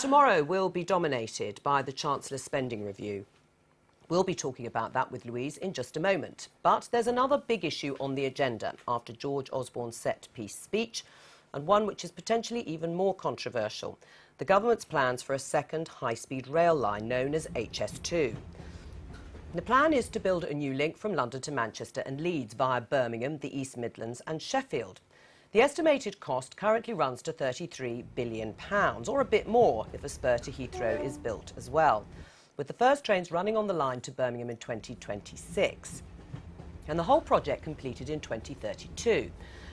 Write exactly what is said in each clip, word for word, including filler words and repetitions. Tomorrow will be dominated by the Chancellor's spending review. We'll be talking about that with Louise in just a moment. But there's another big issue on the agenda after George Osborne's set-piece speech, and one which is potentially even more controversial. The government's plans for a second high-speed rail line known as H S two. The plan is to build a new link from London to Manchester and Leeds via Birmingham, the East Midlands and Sheffield. The estimated cost currently runs to thirty-three billion pounds, or a bit more if a spur to Heathrow is built as well, with the first trains running on the line to Birmingham in twenty twenty-six. And the whole project completed in twenty thirty-two.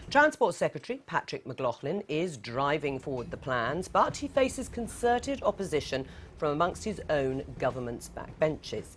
Transport Secretary Patrick McLoughlin is driving forward the plans, but he faces concerted opposition from amongst his own government's backbenches.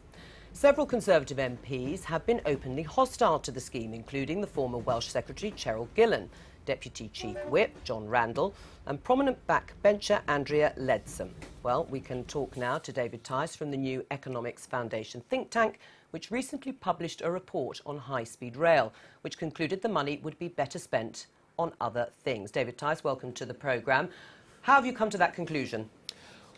Several Conservative M Ps have been openly hostile to the scheme, including the former Welsh Secretary Cheryl Gillan, Deputy Chief Whip John Randall and prominent backbencher Andrea Leadsom. Well, we can talk now to David Tice from the New Economics Foundation think tank, which recently published a report on high-speed rail, which concluded the money would be better spent on other things. David Tice, welcome to the programme. How have you come to that conclusion?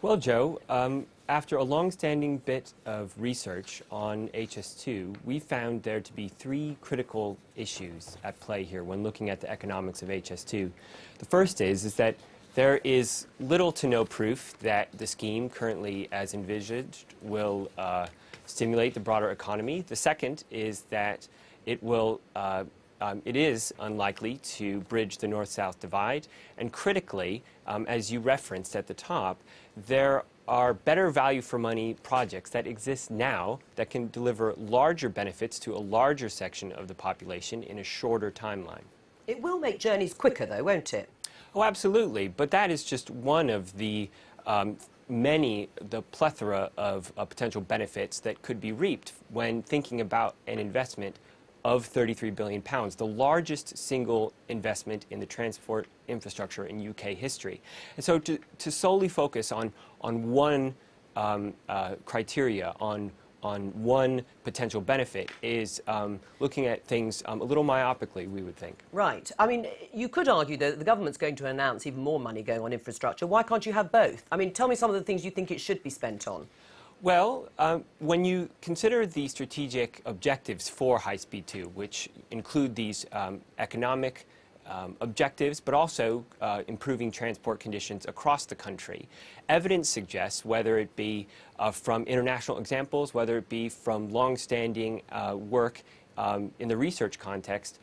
Well, Jo, um, after a long-standing bit of research on H S two, we found there to be three critical issues at play here when looking at the economics of H S two. The first is, is that there is little to no proof that the scheme currently as envisaged will uh, stimulate the broader economy. The second is that it will, uh, um, it is unlikely to bridge the north-south divide. And critically, um, as you referenced at the top, there are better value for money projects that exist now that can deliver larger benefits to a larger section of the population in a shorter timeline. It will make journeys quicker, though, won't it? Oh, absolutely. But that is just one of the um, many, the plethora of uh, potential benefits that could be reaped when thinking about an investment of thirty-three billion pounds, the largest single investment in the transport infrastructure in U K history. And so to, to solely focus on, on one um, uh, criteria, on on one potential benefit is um, looking at things um, a little myopically, we would think. Right. I mean, you could argue, though, that the government's going to announce even more money going on infrastructure. Why can't you have both? I mean, tell me some of the things you think it should be spent on. Well, um, when you consider the strategic objectives for High Speed two, which include these um, economic Um, objectives, but also uh, improving transport conditions across the country. Evidence suggests, whether it be uh, from international examples, whether it be from long-standing uh, work um, in the research context,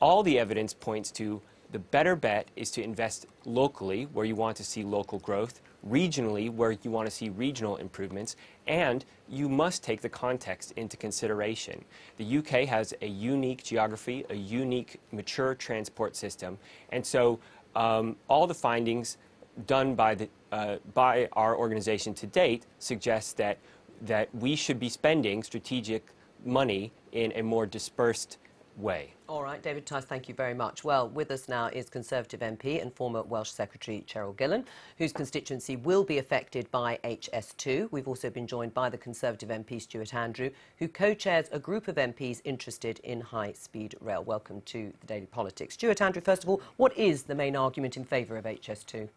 all the evidence points to the better bet is to invest locally where you want to see local growth, regionally where you want to see regional improvements, and you must take the context into consideration. The U K has a unique geography, a unique mature transport system, and so um, all the findings done by, the, uh, by our organization to date suggest that, that we should be spending strategic money in a more dispersed way. All right, David Tice, thank you very much. Well, with us now is Conservative M P and former Welsh Secretary Cheryl Gillan, whose constituency will be affected by H S two. We've also been joined by the Conservative M P Stuart Andrew, who co-chairs a group of M Ps interested in high-speed rail. Welcome to the Daily Politics. Stuart Andrew, first of all, what is the main argument in favour of H S two?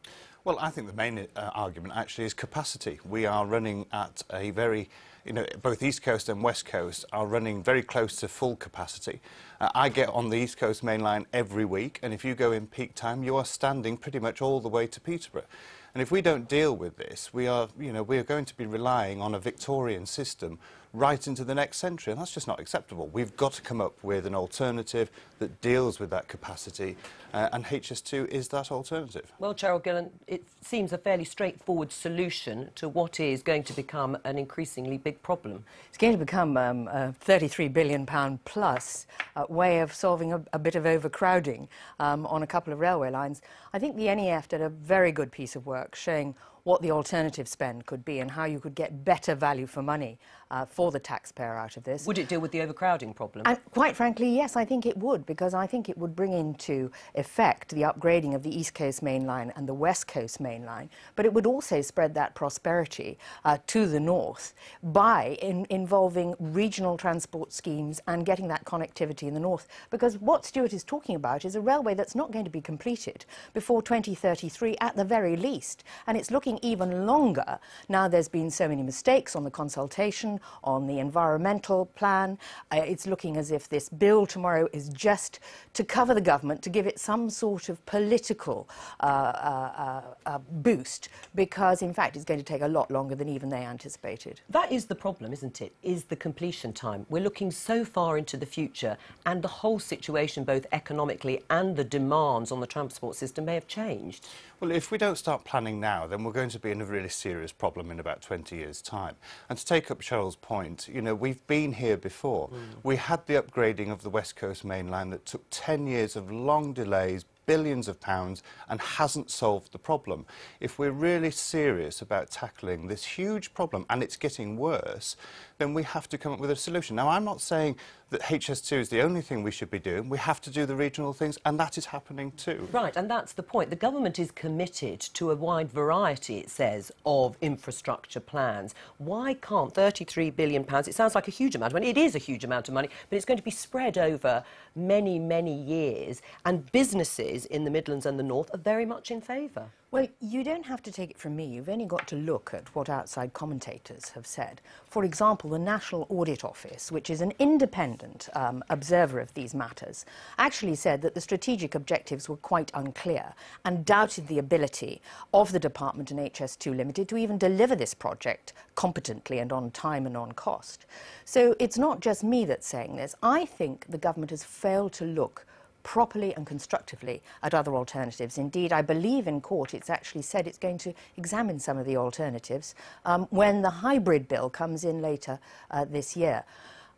Well, I think the main uh, argument actually is capacity. We are running at a very, you know, both East Coast and West Coast are running very close to full capacity. Uh, I get on the East Coast main line every week, and if you go in peak time, you are standing pretty much all the way to Peterborough. And if we don't deal with this, we are, you know, we are going to be relying on a Victorian system right into the next century, and that's just not acceptable. We've got to come up with an alternative that deals with that capacity, uh, and H S two is that alternative. Well, Cheryl Gillan, it seems a fairly straightforward solution to what is going to become an increasingly big problem. It's going to become um, a thirty-three billion pounds plus uh, way of solving a, a bit of overcrowding um, on a couple of railway lines. I think the N E F did a very good piece of work showing what the alternative spend could be and how you could get better value for money uh, for the taxpayer out of this. Would it deal with the overcrowding problem? And quite frankly, yes, I think it would, because I think it would bring into effect the upgrading of the East Coast Main Line and the West Coast Main Line, but it would also spread that prosperity uh, to the north by in involving regional transport schemes and getting that connectivity in the north, because what Stuart is talking about is a railway that's not going to be completed before twenty thirty-three at the very least, and it's looking taking even longer. Now there's been so many mistakes on the consultation, on the environmental plan. Uh, it's looking as if this bill tomorrow is just to cover the government, to give it some sort of political uh, uh, uh, boost, because in fact it's going to take a lot longer than even they anticipated. That is the problem, isn't it, is the completion time. We're looking so far into the future, and the whole situation, both economically and the demands on the transport system, may have changed. Well, if we don't start planning now, then we're going to be in a really serious problem in about twenty years' time. And to take up Cheryl's point, you know, we've been here before. Mm. We had the upgrading of the West Coast Main Line that took ten years of long delays, billions of pounds, and hasn't solved the problem. If we're really serious about tackling this huge problem, and it's getting worse, then we have to come up with a solution. Now, I'm not saying that H S two is the only thing we should be doing. We have to do the regional things, and that is happening too. Right, and that's the point. The government is committed to a wide variety, it says, of infrastructure plans. Why can't thirty-three billion pounds, it sounds like a huge amount of money, it is a huge amount of money, but it's going to be spread over many, many years, and businesses in the Midlands and the North are very much in favour. Well, you don't have to take it from me. You've only got to look at what outside commentators have said. For example, the National Audit Office, which is an independent um, observer of these matters, actually said that the strategic objectives were quite unclear and doubted the ability of the department and H S two Limited to even deliver this project competently and on time and on cost. So it's not just me that's saying this. I think the government has failed to look properly and constructively at other alternatives. Indeed, I believe in court it's actually said it's going to examine some of the alternatives um, when the hybrid bill comes in later uh, this year.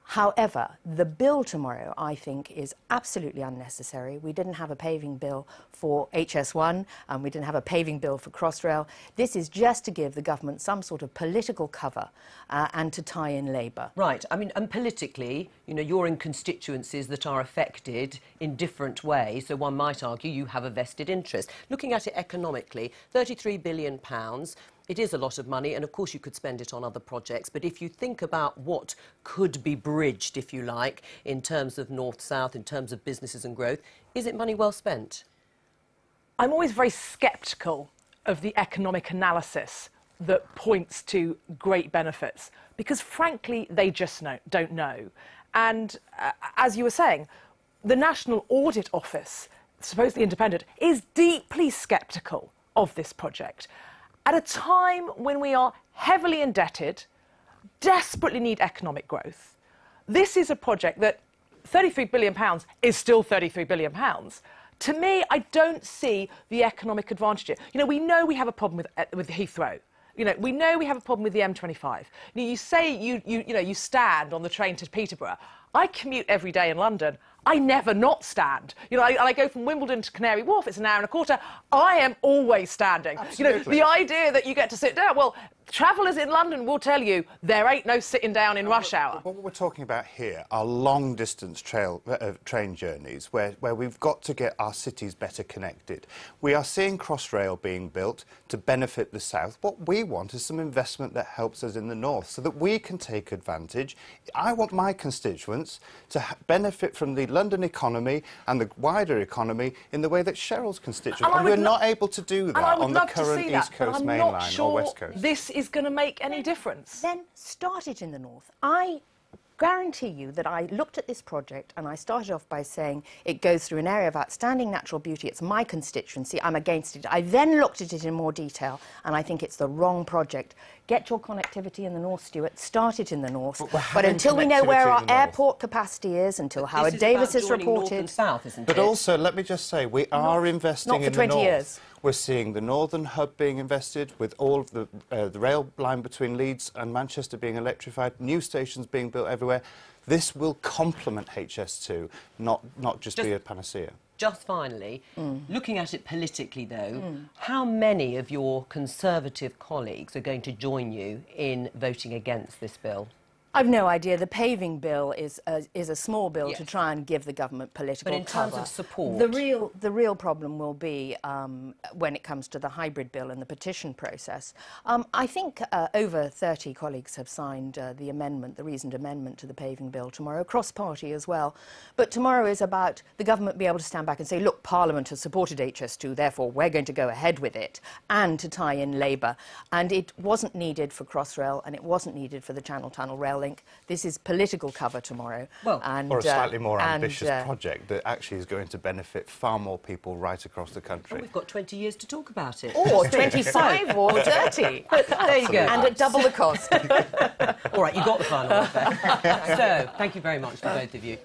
However, the bill tomorrow, I think, is absolutely unnecessary. We didn't have a paving bill for H S one, and we didn't have a paving bill for Crossrail. This is just to give the government some sort of political cover uh, and to tie in Labour. Right. I mean, and politically, you know, you're in constituencies that are affected in different ways, so one might argue you have a vested interest. Looking at it economically, thirty-three billion pounds... it is a lot of money, and of course you could spend it on other projects, but if you think about what could be bridged, if you like, in terms of north-south, in terms of businesses and growth, is it money well spent? I'm always very sceptical of the economic analysis that points to great benefits, because frankly they just know, don't know. And uh, as you were saying, the National Audit Office, supposedly independent, is deeply sceptical of this project. At a time when we are heavily indebted, desperately need economic growth, this is a project that thirty-three billion pounds is still thirty-three billion pounds. To me, I don't see the economic advantage here. You know, we know we have a problem with, uh, with Heathrow. You know, we know we have a problem with the M twenty-five. You, you say you, you, you, know, you stand on the train to Peterborough. I commute every day in London. I never not stand. You know, I, I go from Wimbledon to Canary Wharf. It's an hour and a quarter. I am always standing. Absolutely. You know, the idea that you get to sit down. Well, travellers in London will tell you there ain't no sitting down in uh, rush hour. What we're talking about here are long-distance trail, uh, train journeys where, where we've got to get our cities better connected. We are seeing Crossrail being built to benefit the south. What we want is some investment that helps us in the north so that we can take advantage. I want my constituents to benefit from the London economy and the wider economy in the way that Cheryl's constituents. And, and we're not able to do that on the current East Coast Main Line sure or West Coast. This is going to make any difference. Then start it in the north. I guarantee you that I looked at this project and I started off by saying it goes through an area of outstanding natural beauty. It's my constituency. I'm against it. I then looked at it in more detail and I think it's the wrong project. Get your connectivity in the north, Stuart. Start it in the north. But, but until we know where our airport capacity is, until Howard Davis is reported. And south, isn't but it? also, let me just say, we are not, investing not in the north. Not for twenty years. We're seeing the northern hub being invested, with all of the, uh, the rail line between Leeds and Manchester being electrified, new stations being built everywhere. This will complement H S two, not, not just, just be a panacea. Just finally, mm. looking at it politically, though, mm. how many of your Conservative colleagues are going to join you in voting against this bill? I've no idea. The paving bill is a, is a small bill yes. to try and give the government political cover. But in cover. terms of support, the real the real problem will be um, when it comes to the hybrid bill and the petition process. Um, I think uh, over thirty colleagues have signed uh, the amendment, the reasoned amendment to the paving bill tomorrow, cross-party as well. But tomorrow is about the government being able to stand back and say, look, Parliament has supported H S two, therefore we're going to go ahead with it, and to tie in Labour. And it wasn't needed for Crossrail, and it wasn't needed for the Channel Tunnel Rail. This is political cover tomorrow. Well, and, or a slightly more uh, ambitious and, uh, project that actually is going to benefit far more people right across the country. Well, we've got twenty years to talk about it. Or twenty-five or thirty. There you go. And at double the cost. All right, you got the final word there. So, thank you very much to both of you.